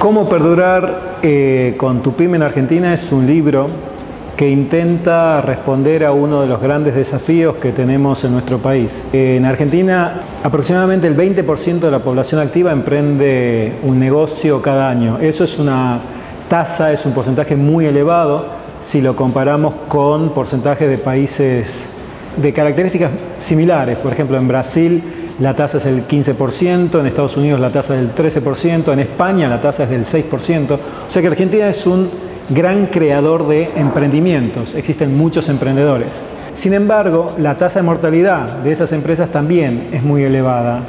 Cómo perdurar con tu pyme en Argentina es un libro que intenta responder a uno de los grandes desafíos que tenemos en nuestro país. En Argentina, aproximadamente el 20% de la población activa emprende un negocio cada año. Eso es una tasa, es un porcentaje muy elevado si lo comparamos con porcentajes de países de características similares. Por ejemplo, en Brasil la tasa es el 15%, en Estados Unidos la tasa es del 13%, en España la tasa es del 6%. O sea que Argentina es un gran creador de emprendimientos, existen muchos emprendedores. Sin embargo, la tasa de mortalidad de esas empresas también es muy elevada.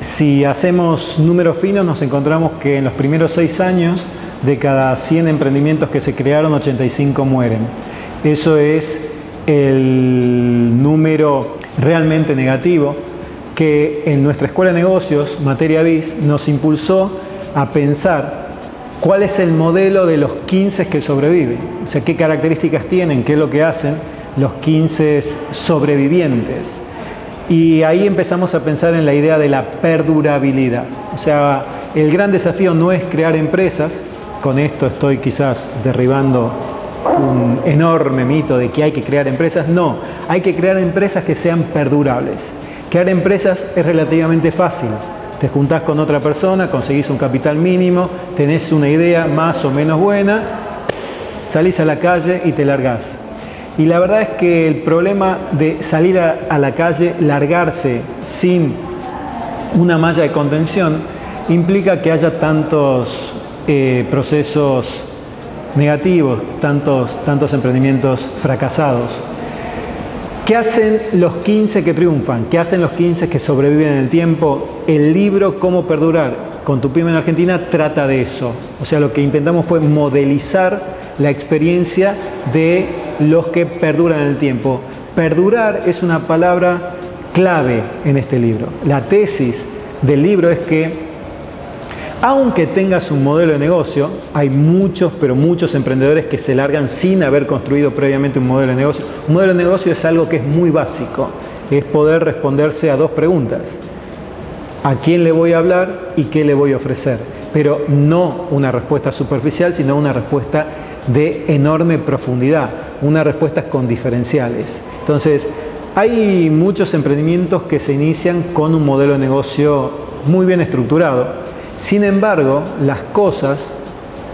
Si hacemos números finos, nos encontramos que en los primeros 6 años, de cada 100 emprendimientos que se crearon, 85 mueren. Eso es el número realmente negativo que en nuestra escuela de negocios, Materia BIS, nos impulsó a pensar cuál es el modelo de los 15 que sobreviven. O sea, qué características tienen, qué es lo que hacen los 15 sobrevivientes. Y ahí empezamos a pensar en la idea de la perdurabilidad. O sea, el gran desafío no es crear empresas. Con esto estoy quizás derribando un enorme mito de que hay que crear empresas. No, hay que crear empresas que sean perdurables. Crear empresas es relativamente fácil. Te juntás con otra persona, conseguís un capital mínimo, tenés una idea más o menos buena, salís a la calle y te largás. Y la verdad es que el problema de salir a la calle, largarse sin una malla de contención, implica que haya tantos procesos negativos, tantos emprendimientos fracasados. ¿Qué hacen los 15 que triunfan? ¿Qué hacen los 15 que sobreviven en el tiempo? El libro Cómo perdurar con tu pyme en Argentina trata de eso. O sea, lo que intentamos fue modelizar la experiencia de los que perduran en el tiempo. Perdurar es una palabra clave en este libro. La tesis del libro es que aunque tengas un modelo de negocio, hay muchos, pero muchos emprendedores que se largan sin haber construido previamente un modelo de negocio. Un modelo de negocio es algo que es muy básico, es poder responderse a 2 preguntas. ¿A quién le voy a hablar y qué le voy a ofrecer? Pero no una respuesta superficial, sino una respuesta de enorme profundidad, una respuesta con diferenciales. Entonces, hay muchos emprendimientos que se inician con un modelo de negocio muy bien estructurado. Sin embargo, las cosas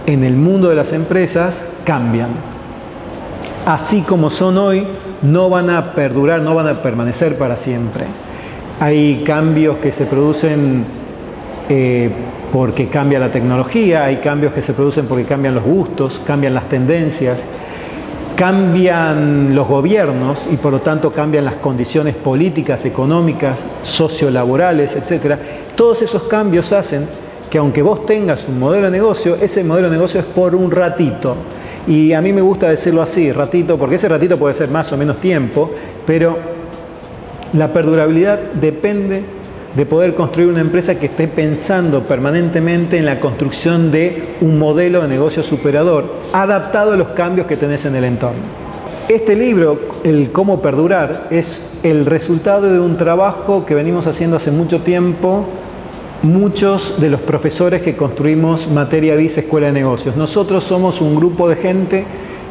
en el mundo de las empresas cambian. Así como son hoy, no van a perdurar, no van a permanecer para siempre. Hay cambios que se producen porque cambia la tecnología, hay cambios que se producen porque cambian los gustos, cambian las tendencias, cambian los gobiernos y por lo tanto cambian las condiciones políticas, económicas, sociolaborales, etc. Todos esos cambios hacen que aunque vos tengas un modelo de negocio, ese modelo de negocio es por un ratito. Y a mí me gusta decirlo así, ratito, porque ese ratito puede ser más o menos tiempo, pero la perdurabilidad depende de poder construir una empresa que esté pensando permanentemente en la construcción de un modelo de negocio superador, adaptado a los cambios que tenés en el entorno. Este libro, el Cómo perdurar, es el resultado de un trabajo que venimos haciendo hace mucho tiempo muchos de los profesores que construimos Materia BIS Escuela de Negocios. Nosotros somos un grupo de gente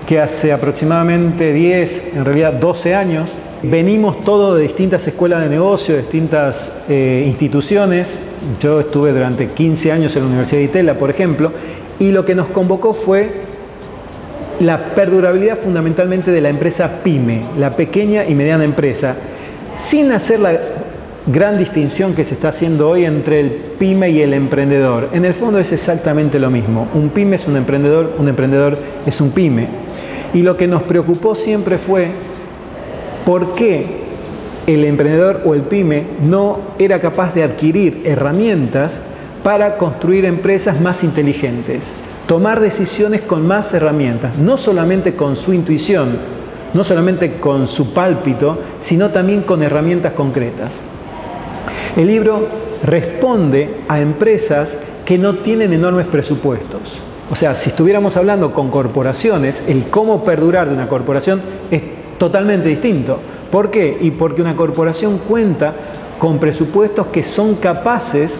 que hace aproximadamente 10, en realidad 12 años, venimos todos de distintas escuelas de negocios, de distintas instituciones. Yo estuve durante 15 años en la Universidad de Itela, por ejemplo, y lo que nos convocó fue la perdurabilidad fundamentalmente de la empresa pyme, la pequeña y mediana empresa, sin hacer la gran distinción que se está haciendo hoy entre el pyme y el emprendedor. En el fondo es exactamente lo mismo. Un pyme es un emprendedor es un pyme. Y lo que nos preocupó siempre fue por qué el emprendedor o el pyme no era capaz de adquirir herramientas para construir empresas más inteligentes, tomar decisiones con más herramientas, no solamente con su intuición, no solamente con su pálpito, sino también con herramientas concretas. El libro responde a empresas que no tienen enormes presupuestos. O sea, si estuviéramos hablando con corporaciones, el cómo perdurar de una corporación es totalmente distinto. ¿Por qué? Y porque una corporación cuenta con presupuestos que son capaces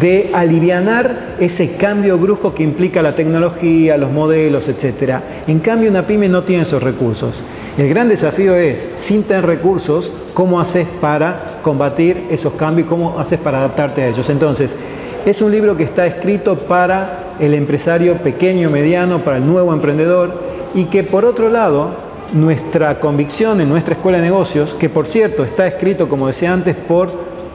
de alivianar ese cambio brusco que implica la tecnología, los modelos, etc. En cambio, una pyme no tiene esos recursos. El gran desafío es, sin tener recursos, cómo haces para combatir esos cambios, cómo haces para adaptarte a ellos. Entonces, es un libro que está escrito para el empresario pequeño, mediano, para el nuevo emprendedor, y que, por otro lado, nuestra convicción en nuestra escuela de negocios, que por cierto está escrito, como decía antes, por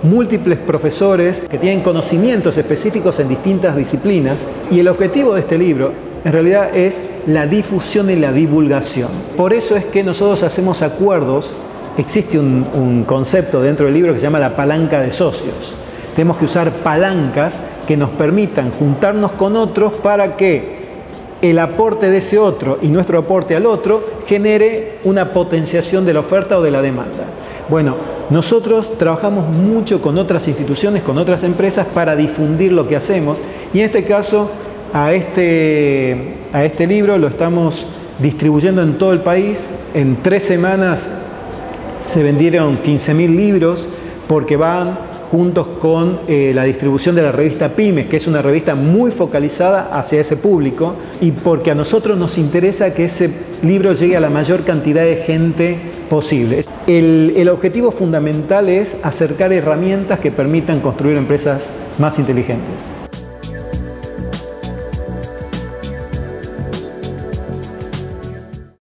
múltiples profesores que tienen conocimientos específicos en distintas disciplinas, y el objetivo de este libro en realidad es la difusión y la divulgación. Por eso es que nosotros hacemos acuerdos. Existe un concepto dentro del libro que se llama la palanca de socios. Tenemos que usar palancas que nos permitan juntarnos con otros para que el aporte de ese otro y nuestro aporte al otro genere una potenciación de la oferta o de la demanda. Bueno, nosotros trabajamos mucho con otras instituciones, con otras empresas para difundir lo que hacemos, y en este caso a este libro lo estamos distribuyendo en todo el país. En 3 semanas se vendieron 15.000 libros porque van juntos con la distribución de la revista Pymes, que es una revista muy focalizada hacia ese público, y porque a nosotros nos interesa que ese libro llegue a la mayor cantidad de gente posible. El objetivo fundamental es acercar herramientas que permitan construir empresas más inteligentes.